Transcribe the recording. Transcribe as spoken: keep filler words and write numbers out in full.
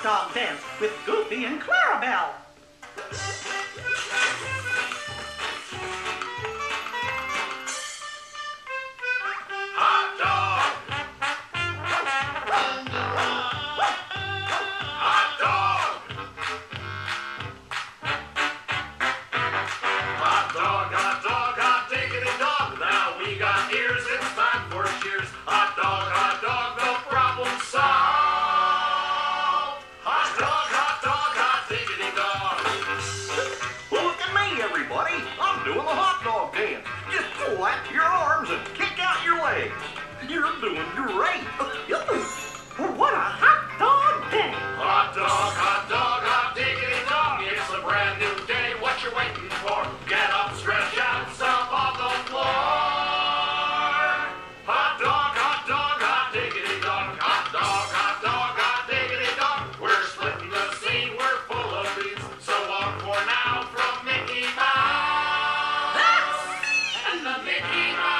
hot dog dance with Goofy and Clarabelle. Doing the hot dog dance. Just pull out your arms and kick out your legs. You're doing great. What a hot dog day. Hot dog, hot dog, hot diggity dog. It's a brand new day. What you waiting for? Get up, stretch out, stop on the floor. Hot dog, hot dog, hot diggity dog. Hot dog, hot dog, hot diggity dog. We're splitting the scene. We're full of beans. So long for now from Mickey Mouse. Mickey Mouse.